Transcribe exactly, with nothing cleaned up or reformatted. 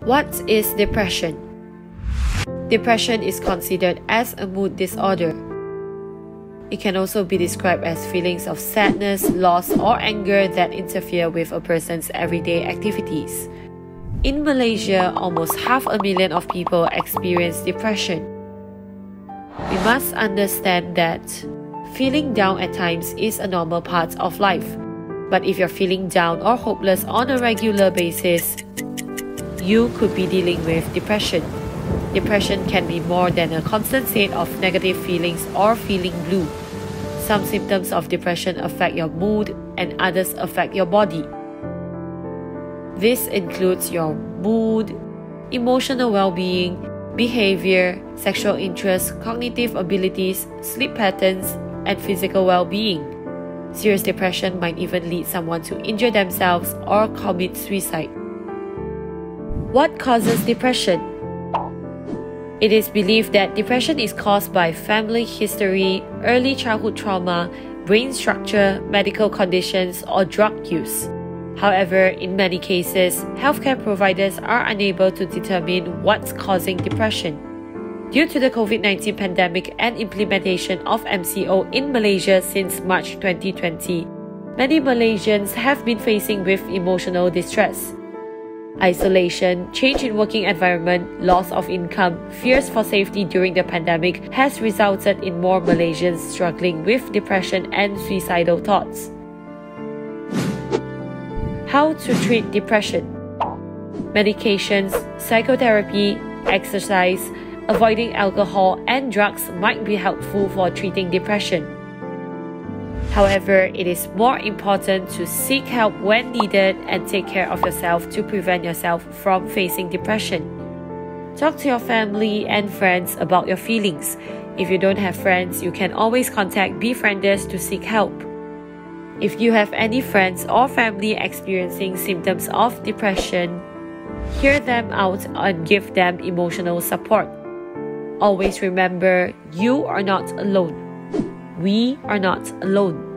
What is depression? Depression is considered as a mood disorder. It can also be described as feelings of sadness, loss, or anger that interfere with a person's everyday activities. In Malaysia, almost half a million of people experience depression. We must understand that feeling down at times is a normal part of life. But if you're feeling down or hopeless on a regular basis, you could be dealing with depression. Depression can be more than a constant state of negative feelings or feeling blue. Some symptoms of depression affect your mood and others affect your body. This includes your mood, emotional well-being, behavior, sexual interests, cognitive abilities, sleep patterns, and physical well-being. Serious depression might even lead someone to injure themselves or commit suicide. What causes depression? It is believed that depression is caused by family history, early childhood trauma, brain structure, medical conditions, or drug use. However, in many cases, healthcare providers are unable to determine what's causing depression. Due to the COVID nineteen pandemic and implementation of M C O in Malaysia since March twenty twenty, many Malaysians have been facing with emotional distress. Isolation, change in working environment, loss of income, fears for safety during the pandemic has resulted in more Malaysians struggling with depression and suicidal thoughts. How to treat depression? Medications, psychotherapy, exercise, avoiding alcohol and drugs might be helpful for treating depression. However, it is more important to seek help when needed and take care of yourself to prevent yourself from facing depression. Talk to your family and friends about your feelings. If you don't have friends, you can always contact Befrienders to seek help. If you have any friends or family experiencing symptoms of depression, hear them out and give them emotional support. Always remember, you are not alone. We are not alone.